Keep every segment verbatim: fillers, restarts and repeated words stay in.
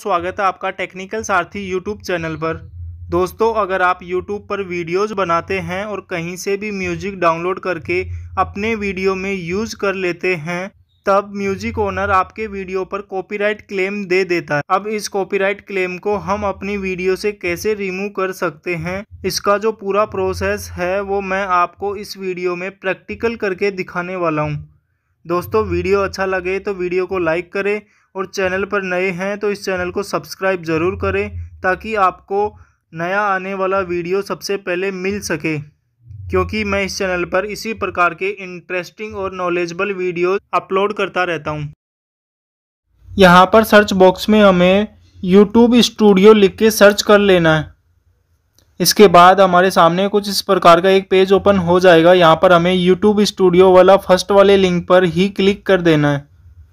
स्वागत है आपका टेक्निकल सारथी YouTube चैनल पर। दोस्तों, अगर आप YouTube पर वीडियोज़ बनाते हैं और कहीं से भी म्यूजिक डाउनलोड करके अपने वीडियो में यूज़ कर लेते हैं, तब म्यूजिक ओनर आपके वीडियो पर कॉपीराइट क्लेम दे देता है। अब इस कॉपीराइट क्लेम को हम अपनी वीडियो से कैसे रिमूव कर सकते हैं, इसका जो पूरा प्रोसेस है वो मैं आपको इस वीडियो में प्रैक्टिकल करके दिखाने वाला हूँ। दोस्तों, वीडियो अच्छा लगे तो वीडियो को लाइक करें और चैनल पर नए हैं तो इस चैनल को सब्सक्राइब ज़रूर करें ताकि आपको नया आने वाला वीडियो सबसे पहले मिल सके, क्योंकि मैं इस चैनल पर इसी प्रकार के इंटरेस्टिंग और नॉलेजेबल वीडियो अपलोड करता रहता हूँ। यहाँ पर सर्च बॉक्स में हमें यूट्यूब स्टूडियो लिख के सर्च कर लेना है। इसके बाद हमारे सामने कुछ इस प्रकार का एक पेज ओपन हो जाएगा। यहाँ पर हमें यूट्यूब स्टूडियो वाला फर्स्ट वाले लिंक पर ही क्लिक कर देना है।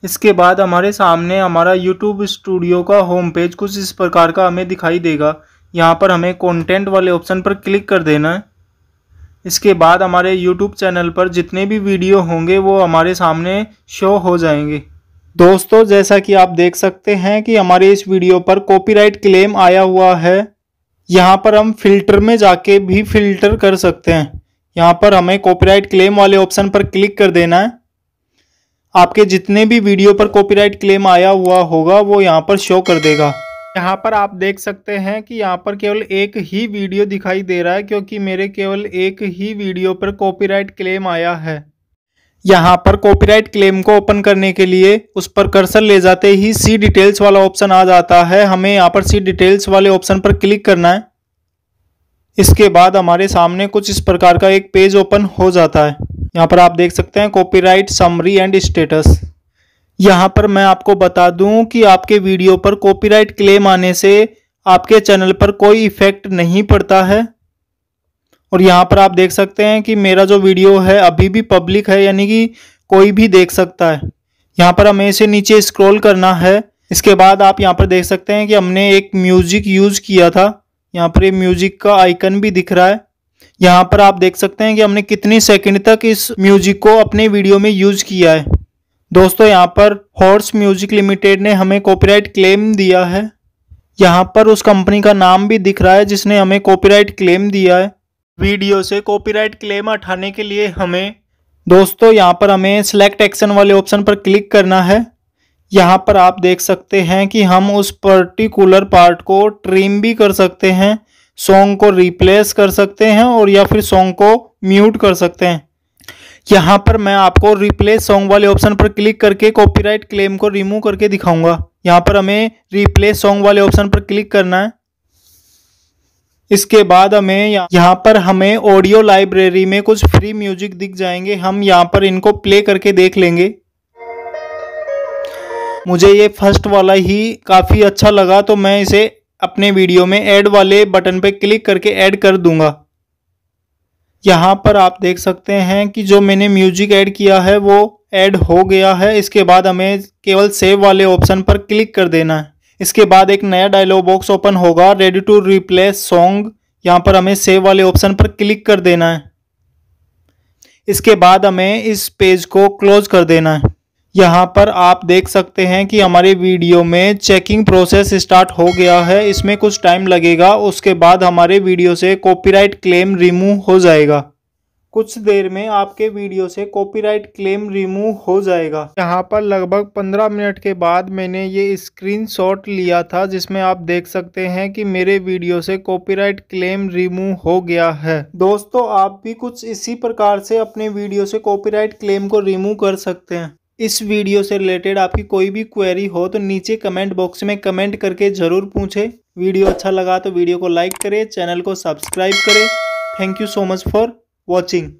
इसके बाद हमारे सामने हमारा YouTube स्टूडियो का होम पेज कुछ इस प्रकार का हमें दिखाई देगा। यहाँ पर हमें कंटेंट वाले ऑप्शन पर क्लिक कर देना है। इसके बाद हमारे YouTube चैनल पर जितने भी वीडियो होंगे वो हमारे सामने शो हो जाएंगे। दोस्तों, जैसा कि आप देख सकते हैं कि हमारे इस वीडियो पर कॉपीराइट क्लेम आया हुआ है। यहाँ पर हम फिल्टर में जाके भी फिल्टर कर सकते हैं। यहाँ पर हमें कॉपीराइट क्लेम वाले ऑप्शन पर क्लिक कर देना है। आपके जितने भी वीडियो पर कॉपीराइट क्लेम आया हुआ होगा वो यहाँ पर शो कर देगा। यहाँ पर आप देख सकते हैं कि यहाँ पर केवल एक ही वीडियो दिखाई दे रहा है, क्योंकि मेरे केवल एक ही वीडियो पर कॉपीराइट क्लेम आया है। यहाँ पर कॉपीराइट क्लेम को ओपन करने के लिए उस पर कर्सर ले जाते ही सी डिटेल्स वाला ऑप्शन आ जाता है। हमें यहाँ पर सी डिटेल्स वाले ऑप्शन पर क्लिक करना है। इसके बाद हमारे सामने कुछ इस प्रकार का एक पेज ओपन हो जाता है। यहाँ पर आप देख सकते हैं कॉपीराइट समरी एंड स्टेटस। यहाँ पर मैं आपको बता दूं कि आपके वीडियो पर कॉपीराइट क्लेम आने से आपके चैनल पर कोई इफेक्ट नहीं पड़ता है। और यहाँ पर आप देख सकते हैं कि मेरा जो वीडियो है अभी भी पब्लिक है, यानी कि कोई भी देख सकता है। यहाँ पर हमें इसे नीचे स्क्रॉल करना है। इसके बाद आप यहाँ पर देख सकते हैं कि हमने एक म्यूजिक यूज किया था। यहाँ पर ये म्यूजिक का आइकन भी दिख रहा है। यहाँ पर आप देख सकते हैं कि हमने कितनी सेकंड तक इस म्यूजिक को अपने वीडियो में यूज किया है। दोस्तों, यहाँ पर हॉर्स म्यूजिक लिमिटेड ने हमें कॉपीराइट क्लेम दिया है। यहाँ पर उस कंपनी का नाम भी दिख रहा है जिसने हमें कॉपीराइट क्लेम दिया है। वीडियो से कॉपीराइट क्लेम हटाने के लिए हमें दोस्तों यहाँ पर हमें सेलेक्ट एक्शन वाले ऑप्शन पर क्लिक करना है। यहाँ पर आप देख सकते हैं कि हम उस पर्टिकुलर पार्ट को ट्रिम भी कर सकते हैं, सॉन्ग को रिप्लेस कर सकते हैं और या फिर सॉन्ग को म्यूट कर सकते हैं। यहाँ पर मैं आपको रिप्लेस सॉन्ग वाले ऑप्शन पर क्लिक करके कॉपीराइट क्लेम को रिमूव करके दिखाऊंगा। यहाँ पर हमें रिप्लेस सॉन्ग वाले ऑप्शन पर क्लिक करना है। इसके बाद हमें यहाँ पर हमें ऑडियो लाइब्रेरी में कुछ फ्री म्यूजिक दिख जाएंगे। हम यहाँ पर इनको प्ले करके देख लेंगे। मुझे ये फर्स्ट वाला ही काफ़ी अच्छा लगा तो मैं इसे अपने वीडियो में ऐड वाले बटन पर क्लिक करके ऐड कर दूंगा। यहाँ पर आप देख सकते हैं कि जो मैंने म्यूजिक ऐड किया है वो ऐड हो गया है। इसके बाद हमें केवल सेव वाले ऑप्शन पर क्लिक कर देना है। इसके बाद एक नया डायलॉग बॉक्स ओपन होगा, रेडी टू रिप्लेस सॉन्ग। यहाँ पर हमें सेव वाले ऑप्शन पर क्लिक कर देना है। इसके बाद हमें इस पेज को क्लोज कर देना है। यहाँ पर आप देख सकते हैं कि हमारे वीडियो में चेकिंग प्रोसेस स्टार्ट हो गया है। इसमें कुछ टाइम लगेगा, उसके बाद हमारे वीडियो से कॉपीराइट क्लेम रिमूव हो जाएगा। कुछ देर में आपके वीडियो से कॉपीराइट क्लेम रिमूव हो जाएगा। यहाँ पर लगभग पंद्रह मिनट के बाद मैंने ये स्क्रीनशॉट लिया था, जिसमें आप देख सकते हैं कि मेरे वीडियो से कॉपीराइट क्लेम रिमूव हो गया है। दोस्तों, आप भी कुछ इसी प्रकार से अपने वीडियो से कॉपीराइट क्लेम को रिमूव कर सकते हैं। इस वीडियो से रिलेटेड आपकी कोई भी क्वेरी हो तो नीचे कमेंट बॉक्स में कमेंट करके ज़रूर पूछें। वीडियो अच्छा लगा तो वीडियो को लाइक करें, चैनल को सब्सक्राइब करें। Thank you so much for watching.